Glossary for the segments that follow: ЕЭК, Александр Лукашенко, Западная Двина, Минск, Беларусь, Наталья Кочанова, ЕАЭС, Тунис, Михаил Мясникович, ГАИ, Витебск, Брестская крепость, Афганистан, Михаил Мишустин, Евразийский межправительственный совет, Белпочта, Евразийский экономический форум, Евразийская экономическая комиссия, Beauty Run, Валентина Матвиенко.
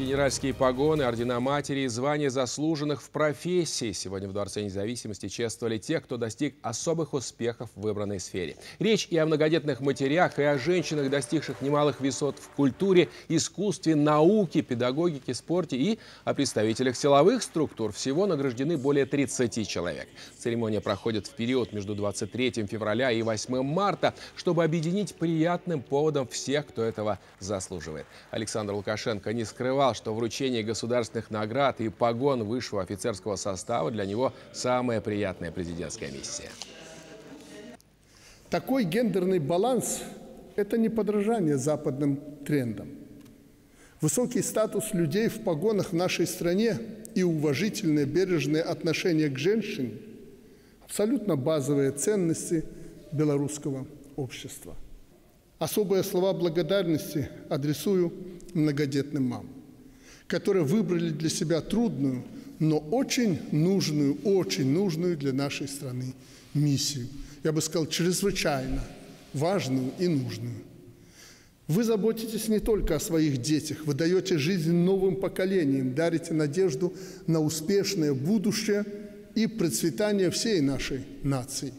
Генеральские погоны, ордена матери и звания заслуженных в профессии. Сегодня в Дворце независимости чествовали тех, кто достиг особых успехов в выбранной сфере. Речь и о многодетных матерях, и о женщинах, достигших немалых высот в культуре, искусстве, науке, педагогике, спорте и о представителях силовых структур. Всего награждены более 30 человек. Церемония проходит в период между 23 февраля и 8 марта, чтобы объединить приятным поводом всех, кто этого заслуживает. Александр Лукашенко не скрывал, что вручение государственных наград и погон высшего офицерского состава для него самая приятная президентская миссия. Такой гендерный баланс – это не подражание западным трендам. Высокий статус людей в погонах в нашей стране и уважительное, бережное отношение к женщине – абсолютно базовые ценности белорусского общества. Особые слова благодарности адресую многодетным мамам, которые выбрали для себя трудную, но очень нужную для нашей страны миссию. Я бы сказал, чрезвычайно важную и нужную. Вы заботитесь не только о своих детях, вы даете жизнь новым поколениям, дарите надежду на успешное будущее и процветание всей нашей нации.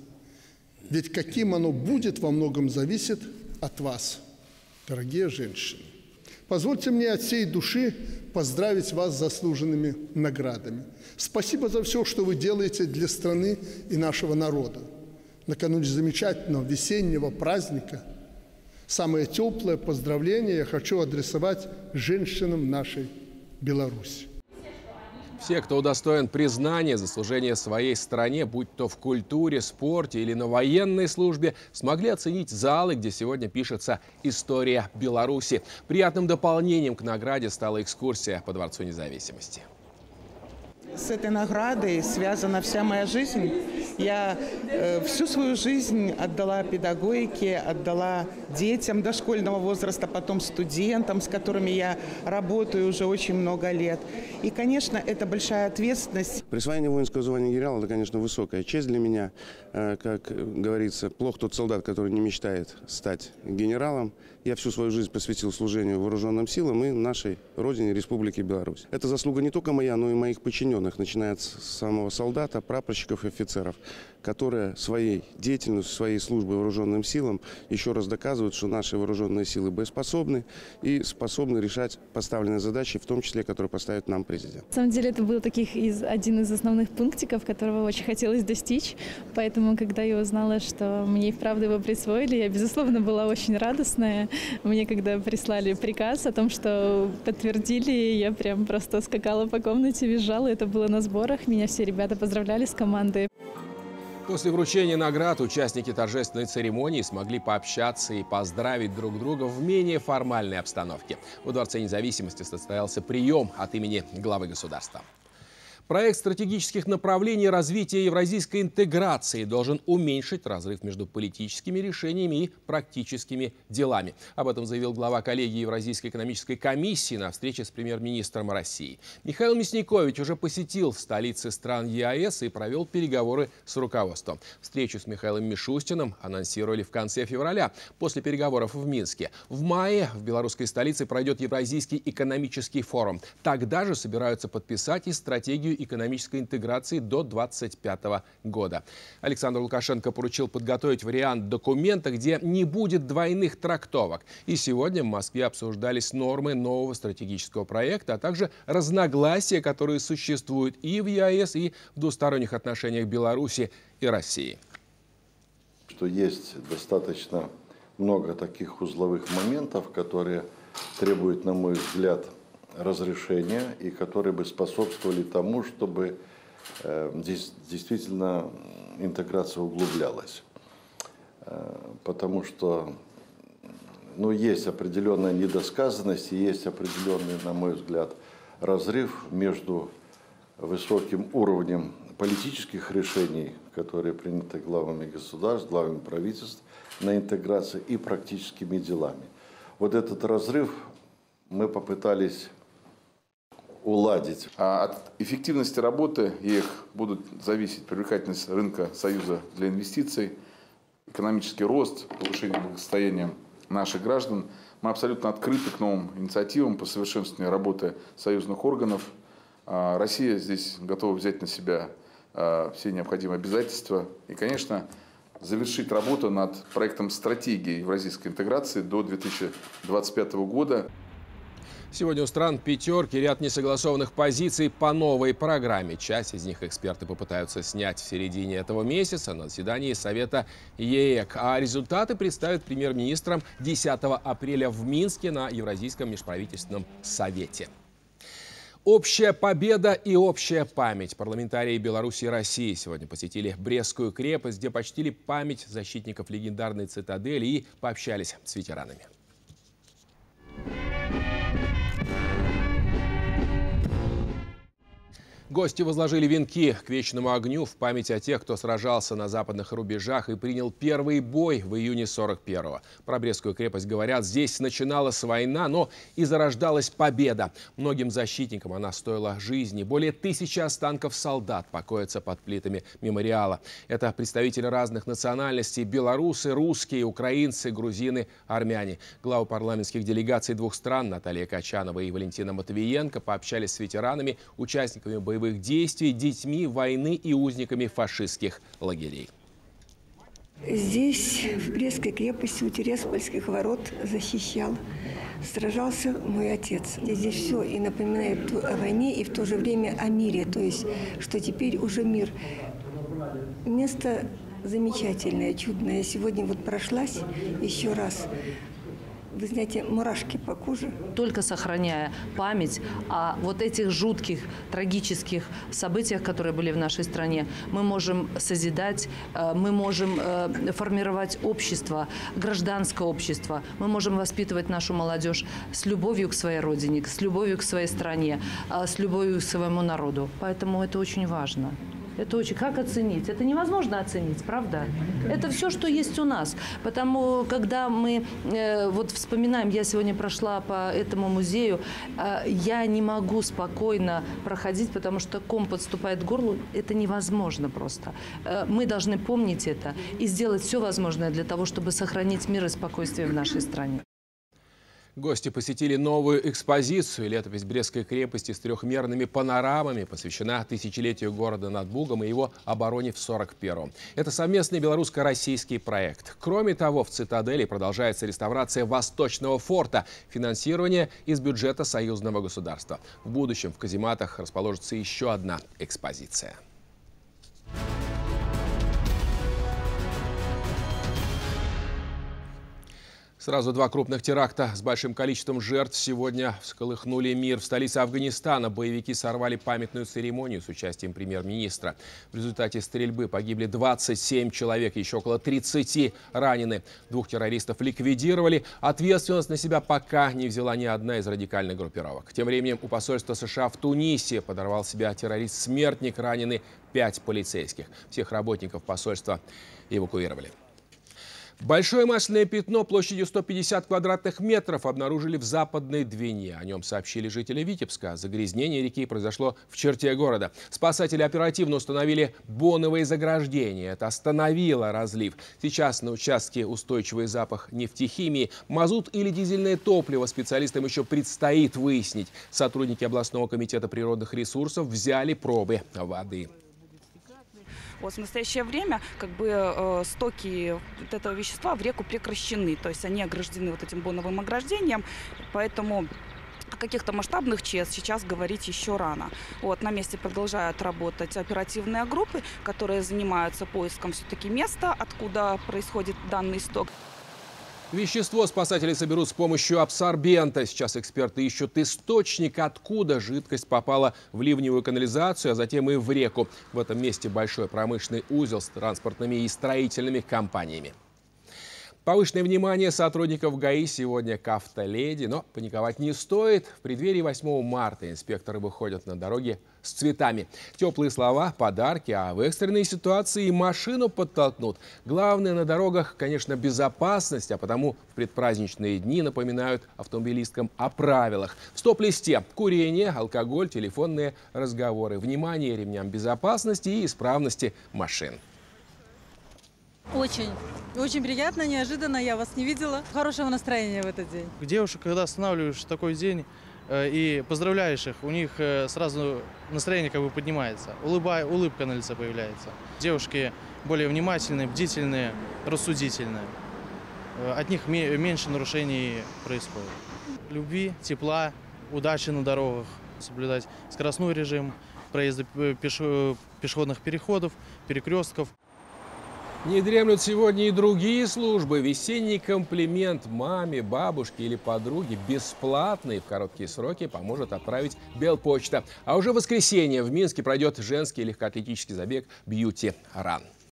Ведь каким оно будет, во многом зависит от вас, дорогие женщины. Позвольте мне от всей души поздравить вас с заслуженными наградами. Спасибо за все, что вы делаете для страны и нашего народа. Накануне замечательного весеннего праздника самое теплое поздравление я хочу адресовать женщинам нашей Беларуси. Все, кто удостоен признания за служение своей стране, будь то в культуре, спорте или на военной службе, смогли оценить залы, где сегодня пишется история Беларуси. Приятным дополнением к награде стала экскурсия по Дворцу независимости. С этой наградой связана вся моя жизнь. Я всю свою жизнь отдала педагогике, отдала детям дошкольного возраста, потом студентам, с которыми я работаю уже очень много лет. И, конечно, это большая ответственность. Присвоение воинского звания генерала – это, конечно, высокая честь для меня. Как говорится, плох тот солдат, который не мечтает стать генералом. Я всю свою жизнь посвятил служению вооруженным силам и нашей родине, Республике Беларусь. Это заслуга не только моя, но и моих подчиненных, начиная с самого солдата, прапорщиков и офицеров, которые своей деятельностью, своей службой вооруженным силам еще раз доказывают, что наши вооруженные силы боеспособны и способны решать поставленные задачи, в том числе, которые поставит нам президент. На самом деле это был один из основных пунктиков, которого очень хотелось достичь. Поэтому, когда я узнала, что мне и вправду его присвоили, я, безусловно, была очень радостная. Мне когда прислали приказ о том, что подтвердили, я прям просто скакала по комнате, визжала. Это было на сборах. Меня все ребята поздравляли с командой. После вручения наград участники торжественной церемонии смогли пообщаться и поздравить друг друга в менее формальной обстановке. Во Дворце независимости состоялся прием от имени главы государства. Проект стратегических направлений развития евразийской интеграции должен уменьшить разрыв между политическими решениями и практическими делами. Об этом заявил глава коллегии Евразийской экономической комиссии на встрече с премьер-министром России. Михаил Мясникович уже посетил столицы стран ЕАЭС и провел переговоры с руководством. Встречу с Михаилом Мишустиным анонсировали в конце февраля, после переговоров в Минске. В мае в белорусской столице пройдет Евразийский экономический форум. Тогда же собираются подписать и стратегию экономической интеграции до 2025 года. Александр Лукашенко поручил подготовить вариант документа, где не будет двойных трактовок. И сегодня в Москве обсуждались нормы нового стратегического проекта, а также разногласия, которые существуют и в ЕАЭС, и в двусторонних отношениях Беларуси и России. Что есть достаточно много таких узловых моментов, которые требуют, на мой взгляд, разрешения и которые бы способствовали тому, чтобы действительно интеграция углублялась. Потому что есть определенная недосказанность и есть определенный, на мой взгляд, разрыв между высоким уровнем политических решений, которые приняты главами государств, главами правительств на интеграцию и практическими делами. Вот этот разрыв мы попытались уладить. А от эффективности работы их будут зависеть привлекательность рынка Союза для инвестиций, экономический рост, повышение благосостояния наших граждан, Мы абсолютно открыты к новым инициативам по совершенствованию работы союзных органов. Россия здесь готова взять на себя все необходимые обязательства и, конечно, завершить работу над проектом стратегии евразийской интеграции до 2025 года. Сегодня у стран пятерки ряд несогласованных позиций по новой программе. Часть из них эксперты попытаются снять в середине этого месяца на заседании Совета ЕЭК. А результаты представят премьер-министрам 10 апреля в Минске на Евразийском межправительственном совете. Общая победа и общая память. Парламентарии Беларуси и России сегодня посетили Брестскую крепость, где почтили память защитников легендарной цитадели и пообщались с ветеранами. Гости возложили венки к вечному огню в память о тех, кто сражался на западных рубежах и принял первый бой в июне 41-го. Про Брестскую крепость говорят, здесь начиналась война, но и зарождалась победа. Многим защитникам она стоила жизни. Более 1000 останков солдат покоятся под плитами мемориала. Это представители разных национальностей – белорусы, русские, украинцы, грузины, армяне. Главы парламентских делегаций двух стран Наталья Кочанова и Валентина Матвиенко пообщались с ветеранами, участниками боевых действий, детьми войны и узниками фашистских лагерей. Здесь, в Брестской крепости, у Тираспольских ворот защищал, сражался мой отец. Здесь все и напоминает о войне, и в то же время о мире, то есть, что теперь уже мир. Место замечательное, чудное. Сегодня вот прошлась еще раз. Вы знаете, мурашки по коже. Только сохраняя память о вот этих жутких, трагических событиях, которые были в нашей стране, мы можем созидать, мы можем формировать общество, гражданское общество, мы можем воспитывать нашу молодежь с любовью к своей родине, с любовью к своей стране, с любовью к своему народу. Поэтому это очень важно. Это очень... Как оценить? Это невозможно оценить, правда? Это все, что есть у нас. Потому, когда мы вот вспоминаем, я сегодня прошла по этому музею, я не могу спокойно проходить, потому что ком подступает к горлу. Это невозможно просто. Мы должны помнить это и сделать все возможное для того, чтобы сохранить мир и спокойствие в нашей стране. Гости посетили новую экспозицию. Летопись Брестской крепости с трехмерными панорамами посвящена тысячелетию города над Бугом и его обороне в 41-м. Это совместный белорусско-российский проект. Кроме того, в цитадели продолжается реставрация Восточного форта. Финансирование из бюджета союзного государства. В будущем в казематах расположится еще одна экспозиция. Сразу два крупных теракта с большим количеством жертв сегодня всколыхнули мир. В столице Афганистана боевики сорвали памятную церемонию с участием премьер-министра. В результате стрельбы погибли 27 человек, еще около 30 ранены. Двух террористов ликвидировали. Ответственность на себя пока не взяла ни одна из радикальных группировок. Тем временем у посольства США в Тунисе подорвал себя террорист-смертник, ранены 5 полицейских. Всех работников посольства эвакуировали. Большое масляное пятно площадью 150 квадратных метров обнаружили в Западной Двине. О нем сообщили жители Витебска. Загрязнение реки произошло в черте города. Спасатели оперативно установили боновые заграждения. Это остановило разлив. Сейчас на участке устойчивый запах нефтехимии. Мазут или дизельное топливо специалистам еще предстоит выяснить. Сотрудники областного комитета природных ресурсов взяли пробы воды. Вот в настоящее время как бы стоки вот этого вещества в реку прекращены, то есть они ограждены вот этим боновым ограждением, поэтому о каких-то масштабных ЧС сейчас говорить еще рано. Вот, на месте продолжают работать оперативные группы, которые занимаются поиском все-таки места, откуда происходит данный сток. Вещество спасатели соберут с помощью абсорбента. Сейчас эксперты ищут источник, откуда жидкость попала в ливневую канализацию, а затем и в реку. В этом месте большой промышленный узел с транспортными и строительными компаниями. Повышенное внимание сотрудников ГАИ сегодня к автоледи, но паниковать не стоит. В преддверии 8 марта инспекторы выходят на дороги с цветами. Теплые слова, подарки, а в экстренной ситуации машину подтолкнут. Главное на дорогах, конечно, безопасность, а потому в предпраздничные дни напоминают автомобилисткам о правилах. В стоп-листе курение, алкоголь, телефонные разговоры, внимание ремням безопасности и исправности машин. Очень приятно, неожиданно, я вас не видела. Хорошего настроения в этот день. Девушек, когда останавливаешь такой день и поздравляешь их, у них сразу настроение как бы поднимается, улыбка на лице появляется. Девушки более внимательные, бдительные, рассудительные. От них меньше нарушений происходит. Любви, тепла, удачи на дорогах, соблюдать скоростной режим, проезда пешеходных переходов, перекрестков. Не дремлют сегодня и другие службы. Весенний комплимент маме, бабушке или подруге бесплатный в короткие сроки поможет отправить Белпочта. А уже в воскресенье в Минске пройдет женский легкоатлетический забег Beauty Run.